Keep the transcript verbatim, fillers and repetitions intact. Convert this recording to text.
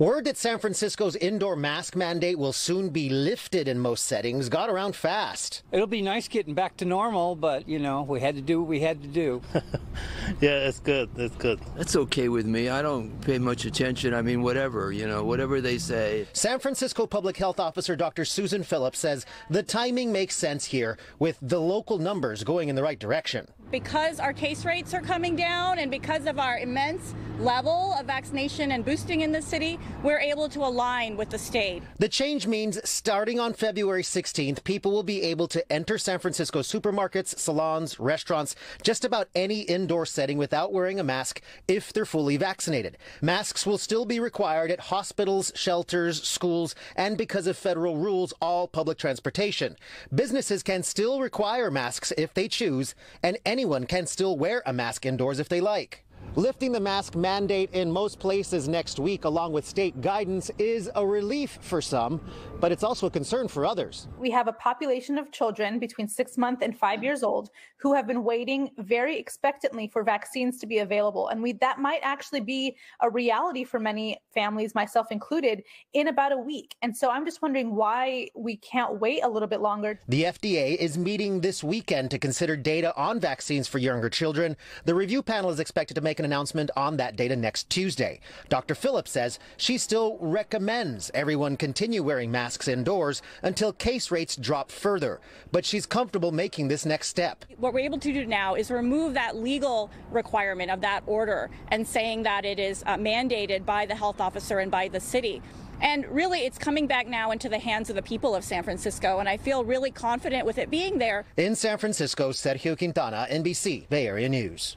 Word that San Francisco's indoor mask mandate will soon be lifted in most settings got around fast. It'll be nice getting back to normal, but, you know, we had to do what we had to do. Yeah, that's good. That's good. That's okay with me. I don't pay much attention. I mean, whatever, you know, whatever they say. San Francisco Public Health Officer Doctor Susan Phillips says the timing makes sense here, with the local numbers going in the right direction. Because our case rates are coming down and because of our immense level of vaccination and boosting in the city, we're able to align with the state. The change means starting on February sixteenth, people will be able to enter San Francisco supermarkets, salons, restaurants, just about any indoor setting without wearing a mask if they're fully vaccinated. Masks will still be required at hospitals, shelters, schools, and because of federal rules, all public transportation. Businesses can still require masks if they choose, and anyone can still wear a mask indoors if they like. Lifting the mask mandate in most places next week, along with state guidance, is a relief for some, but it's also a concern for others. We have a population of children between six months and five years old who have been waiting very expectantly for vaccines to be available. And we, that might actually be a reality for many families, myself included, in about a week. And so I'm just wondering why we can't wait a little bit longer. The F D A is meeting this weekend to consider data on vaccines for younger children. The review panel is expected to make an announcement on that data next Tuesday. Doctor Phillips says she still recommends everyone continue wearing masks indoors until case rates drop further, but she's comfortable making this next step. What we're able to do now is remove that legal requirement of that order and saying that it is uh, mandated by the health officer and by the city. And really, it's coming back now into the hands of the people of San Francisco, and I feel really confident with it being there. In San Francisco, Sergio Quintana, N B C Bay Area News.